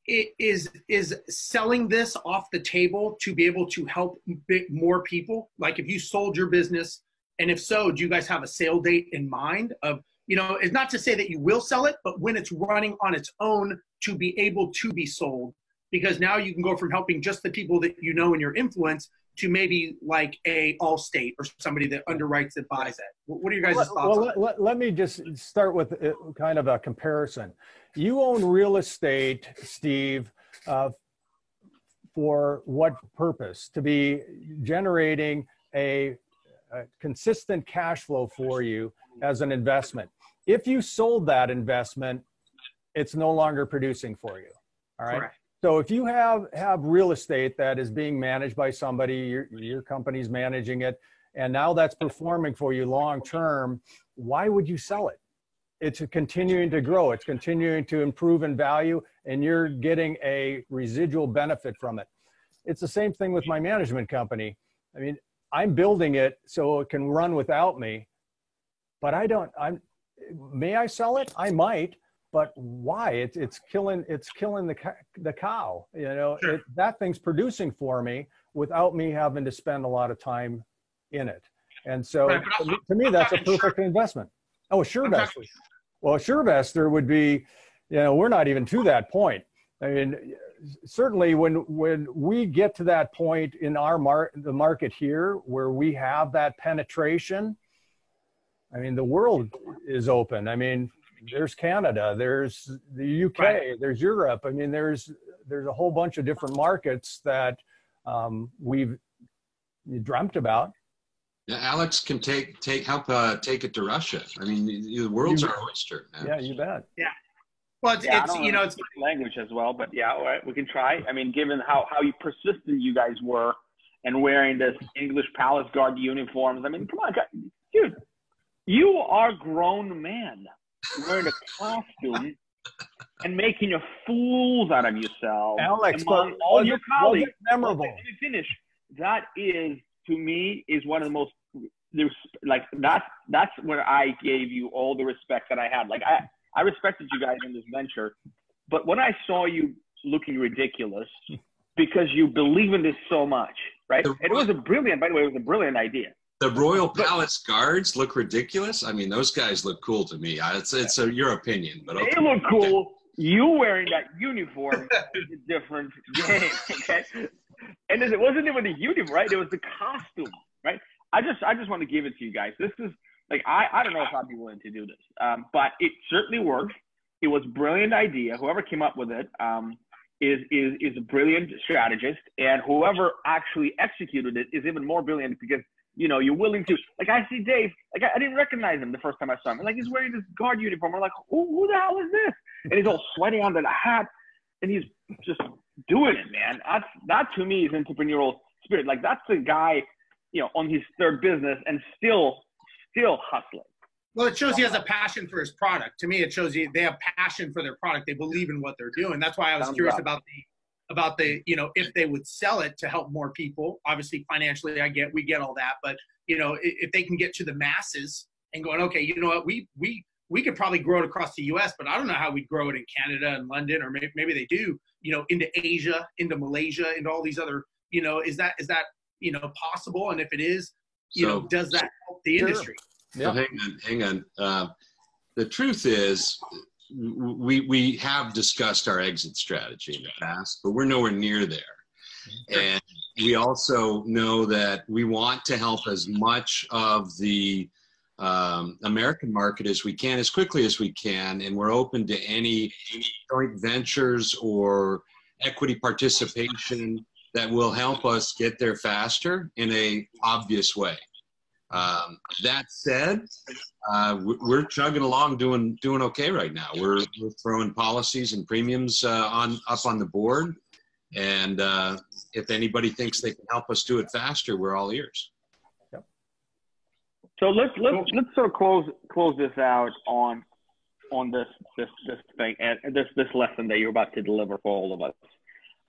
It is selling this off the table to be able to help more people? Like, if you sold your business, and if so, do you guys have a sale date in mind of, you know, it's not to say that you will sell it, but when it's running on its own to be able to be sold? Because now you can go from helping just the people that you know in your influence to maybe like a Allstate or somebody that underwrites that buys it. What are your guys' thoughts on that? Let me just start with kind of a comparison. You own real estate, Steve, for what purpose? To be generating a consistent cash flow for you as an investment. If you sold that investment, it's no longer producing for you, all right? Correct. So if you have real estate that is being managed by somebody, your company's managing it, and now that's performing for you long-term, why would you sell it? It's continuing to grow. It's continuing to improve in value, and you're getting a residual benefit from it. It's the same thing with my management company. I mean, I'm building it so it can run without me, but may I sell it? I might. But why? It's killing the cow. You know, sure. That thing's producing for me without me having to spend a lot of time in it. And so, right, to me, that's a perfect investment. Oh, SureVestor. Well, SureVestor would be, you know, we're not even to that point. I mean, certainly when we get to that point in our the market here where we have that penetration, I mean, the world is open. I mean, there's Canada, there's the UK, right. There's Europe. I mean, there's a whole bunch of different markets that we've dreamt about. Yeah, Alex can help take it to Russia. I mean, the world's our oyster. Yeah, you bet. Yeah. Well, it's language as well, but yeah, all right, we can try. I mean, given how persistent you guys were and wearing this English Palace Guard uniforms, I mean, come on, guys. Dude, you are a grown man. Wearing a costume and making a fool out of yourself, Alex, among all your colleagues. Memorable. Finish. That is, to me, is one of the most. Like that's where I gave you all the respect that I had. Like I respected you guys in this venture, but when I saw you looking ridiculous because you believe in this so much, right? It was a brilliant. By the way, it was a brilliant idea. The Royal Palace Guards look ridiculous. I mean, those guys look cool to me. It's your opinion, but okay. They look cool. You wearing that uniform is a different game, okay? And it wasn't even the uniform, right? It was the costume, right? I just want to give it to you guys. This is like I don't know if I'd be willing to do this, but it certainly worked. It was a brilliant idea. Whoever came up with it is a brilliant strategist, and whoever actually executed it is even more brilliant because. You know, you're willing to, like I see Dave, like I didn't recognize him the first time I saw him. Like he's wearing this guard uniform. We're like, who the hell is this? And he's all sweaty under the hat and he's just doing it, man. That to me is entrepreneurial spirit. Like that's the guy, you know, on his third business and still hustling. Well, it shows he has a passion for his product. To me, it shows they have passion for their product. They believe in what they're doing. That's why I was curious about the about the, you know, if they would sell it to help more people. Obviously, financially, we get all that. But, you know, if they can get to the masses and going, okay, you know what, we could probably grow it across the U.S., but I don't know how we'd grow it in Canada and London, or maybe they do, you know, into Asia, into Malaysia, into all these other, you know, is that, you know, possible? And if it is, you know, does that help the industry? Yeah. So hang on. The truth is, we have discussed our exit strategy in the past, but we're nowhere near there. And we also know that we want to help as much of the American market as we can, as quickly as we can, and we're open to any joint ventures or equity participation that will help us get there faster in an obvious way. That said, we're chugging along, doing okay right now. We're throwing policies and premiums up on the board, and if anybody thinks they can help us do it faster, we're all ears. So let's sort of close this out on this thing and this lesson that you're about to deliver for all of us.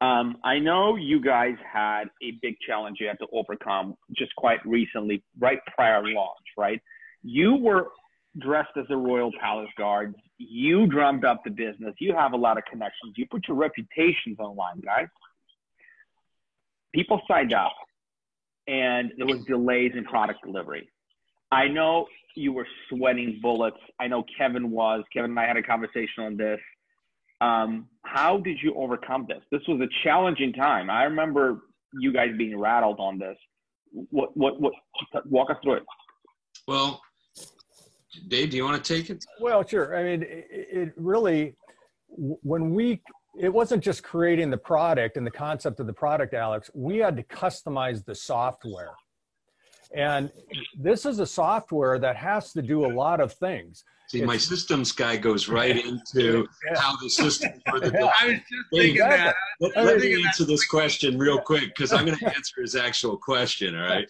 I know you guys had a big challenge you had to overcome just quite recently, right prior launch, right? You were dressed as the Royal Palace Guards. You drummed up the business. You have a lot of connections. You put your reputations online, guys. People signed up, and there was delays in product delivery. I know you were sweating bullets. I know Kevin was. Kevin and I had a conversation on this. How did you overcome this? This was a challenging time. I remember you guys being rattled on this. What? Walk us through it. Well, Dave, do you want to take it? Well, sure. I mean, it really, it wasn't just creating the product and the concept of the product, Alex. We had to customize the software. And this is a software that has to do a lot of things. See, my systems guy goes right into how the system for the I was just thinking that. Let me answer this question real quick, because I'm going to answer his actual question, all right?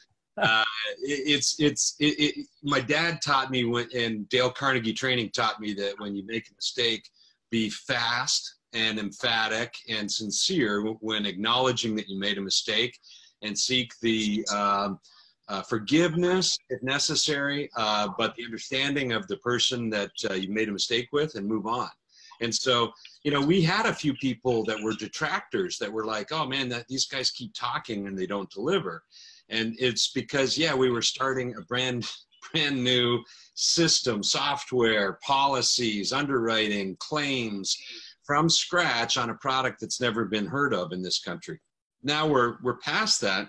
My dad taught me, and Dale Carnegie Training taught me, that when you make a mistake, be fast and emphatic and sincere when acknowledging that you made a mistake, and seek the forgiveness if necessary, but the understanding of the person that you made a mistake with, and move on. And so, you know, we had a few people that were detractors that were like, oh man, these guys keep talking and they don't deliver. And it's because, yeah, we were starting a brand new system, software, policies, underwriting, claims from scratch on a product that's never been heard of in this country. Now we're past that.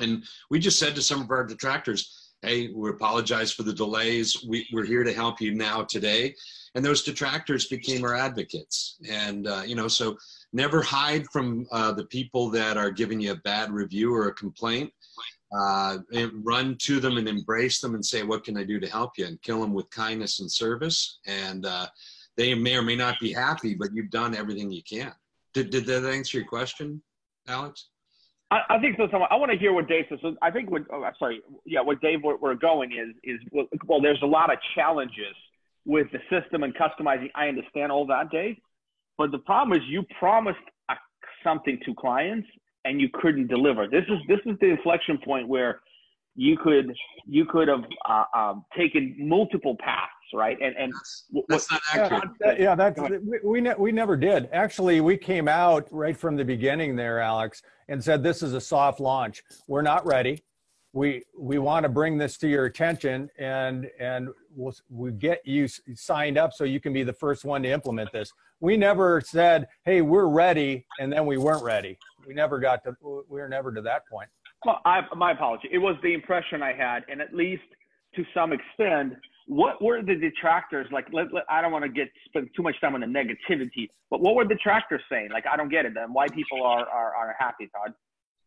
And we just said to some of our detractors, hey, we apologize for the delays. We're here to help you now today. And those detractors became our advocates. And, you know, so never hide from the people that are giving you a bad review or a complaint. And run to them and embrace them and say, what can I do to help you? And kill them with kindness and service. And they may or may not be happy, but you've done everything you can. Did that answer your question, Alex? I think so. I want to hear what Dave says. So I think what Dave, we're going is, well, there's a lot of challenges with the system and customizing. I understand all that, Dave, but the problem is you promised something to clients and you couldn't deliver. This is the inflection point where you could have taken multiple paths, right? And that's not accurate. Yeah, we never did. Actually, we came out right from the beginning there, Alex, and said this is a soft launch. We're not ready. We want to bring this to your attention, and we'll get you signed up so you can be the first one to implement this. We never said, hey, we're ready, and then we weren't ready. We were never to that point. Well, my apology. It was the impression I had, and at least to some extent, what were the detractors like? I don't want to spend too much time on the negativity, but what were the detractors saying? Like, I don't get it. Then why people are happy, Todd?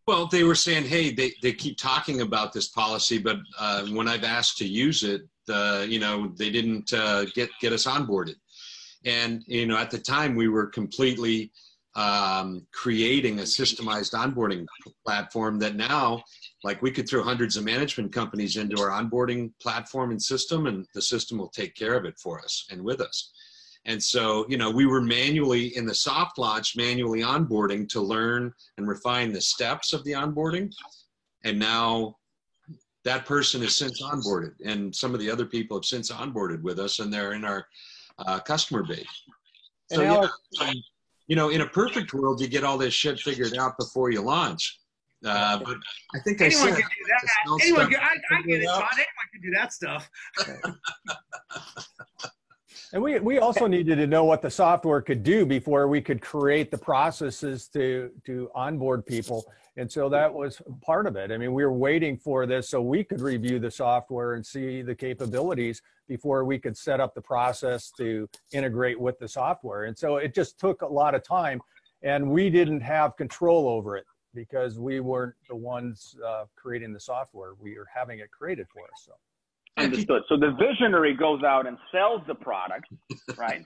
Well, they were saying, hey, they keep talking about this policy, but when I've asked to use it, you know, they didn't get us onboarded. And you know, at the time, we were completely creating a systemized onboarding platform that now, like, we could throw hundreds of management companies into our onboarding platform and system, and the system will take care of it for us and with us. And so, you know, we were manually in the soft launch, manually onboarding to learn and refine the steps of the onboarding. And now that person has since onboarded, and some of the other people have since onboarded with us, and they're in our customer base. So, yeah, you know, in a perfect world, you get all this shit figured out before you launch. But I think anyone can do that. Anyone can, I get it, Todd. Anyone can do that stuff. And we also needed to know what the software could do before we could create the processes to onboard people. And so that was part of it. I mean, we were waiting for this so we could review the software and see the capabilities before we could set up the process to integrate with the software. And so it just took a lot of time, and we didn't have control over it because we weren't the ones creating the software. We were having it created for us. So. Understood. So the visionary goes out and sells the product, right?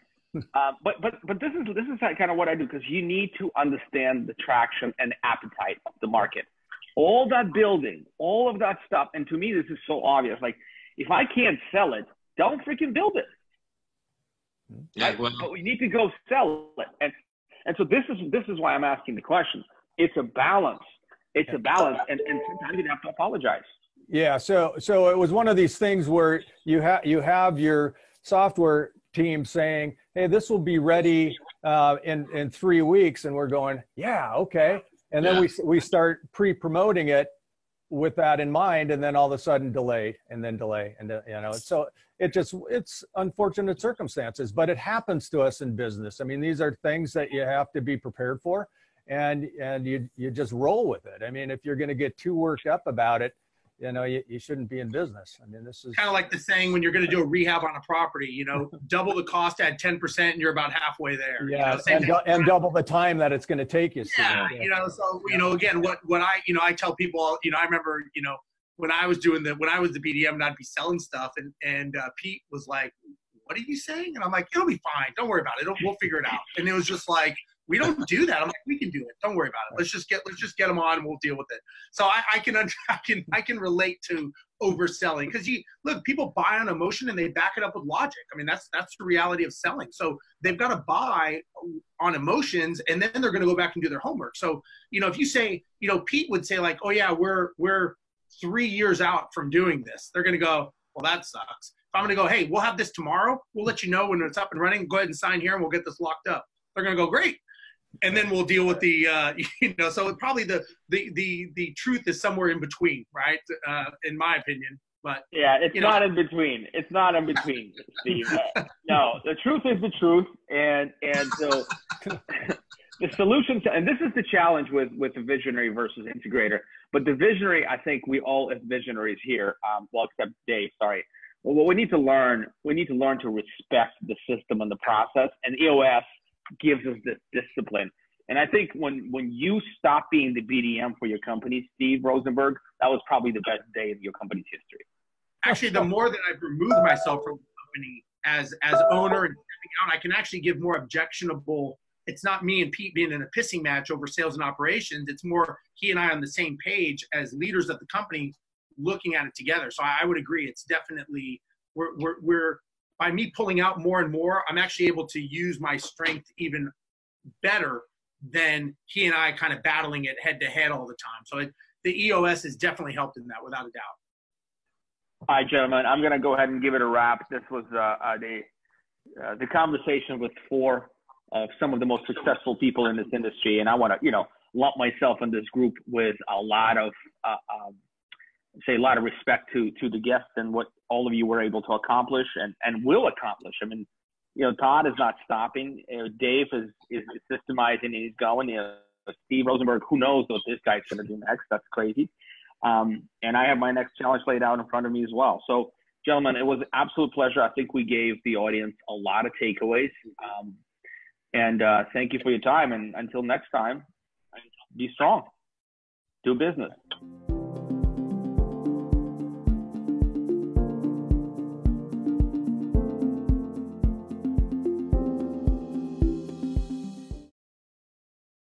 But this is kind of what I do, because you need to understand the traction and appetite of the market. All that building, all of that stuff, and to me this is so obvious. Like, if I can't sell it, don't freaking build it. Yeah, well. But we need to go sell it, and so this is why I'm asking the question. It's a balance. It's a balance, and sometimes you have to apologize. Yeah, so it was one of these things where you have your software team saying, "Hey, this will be ready in 3 weeks," and we're going, "Yeah, okay." And then we start pre-promoting it with that in mind, and then all of a sudden delay, and you know, so it's unfortunate circumstances, but it happens to us in business. I mean, these are things that you have to be prepared for, and you just roll with it. I mean, if you're going to get too worked up about it, you know, you shouldn't be in business. I mean, this is kind of like the saying when you're going to do a rehab on a property, you know, double the cost at 10% and you're about halfway there. Yeah, you know, and double the time that it's going to take you. Yeah, you know, so, you know, again, what I, you know, I tell people, you know, I remember, you know, when I was the BDM and I'd be selling stuff, and Pete was like, "What are you saying?" And I'm like, "It'll be fine. Don't worry about it. We'll figure it out." And it was just like, we don't do that. I'm like, we can do it. Don't worry about it. Let's just get them on. And we'll deal with it. So I can relate to overselling, because look, people buy on emotion and they back it up with logic. I mean, that's the reality of selling. So they've got to buy on emotions, and then they're going to go back and do their homework. So, you know, if you say, you know, Pete would say like, "Oh yeah, we're 3 years out from doing this," they're going to go, "Well, that sucks." If I'm going to go, "Hey, we'll have this tomorrow. We'll let you know when it's up and running. Go ahead and sign here and we'll get this locked up." They're going to go, "Great. And then we'll deal with the, you know," so probably the truth is somewhere in between, right? In my opinion, but yeah, it's not in between. It's not in between, Steve. No, the truth is the truth, and so the solution to, and this is the challenge with the visionary versus integrator. But the visionary, I think we all as visionaries here, well, except Dave, sorry. Well, what we need to learn to respect the system and the process, and EOS gives us this discipline. And I think when you stop being the BDM for your company, Steve Rosenberg, that was probably the best day of your company's history. Actually, the more that I've removed myself from the company as owner and stepping out, I can actually give more objectionable. It's not me and Pete being in a pissing match over sales and operations. It's more he and I on the same page as leaders of the company looking at it together. So I would agree. It's definitely, we're by me pulling out more and more, I'm actually able to use my strength even better than he and I kind of battling it head to head all the time. So the EOS has definitely helped in that, without a doubt. All right, gentlemen, I'm going to go ahead and give it a wrap. This was the conversation with four of some of the most successful people in this industry. And I want to, you know, lump myself in this group with a lot of, respect to the guests and what all of you were able to accomplish and will accomplish. I mean, you know, Todd is not stopping. Dave is systemizing and he's going. You know, Steve Rosenberg, who knows what this guy's going to do next? That's crazy. And I have my next challenge laid out in front of me as well. So, gentlemen, it was an absolute pleasure. I think we gave the audience a lot of takeaways. Thank you for your time. And until next time, be strong. Do business.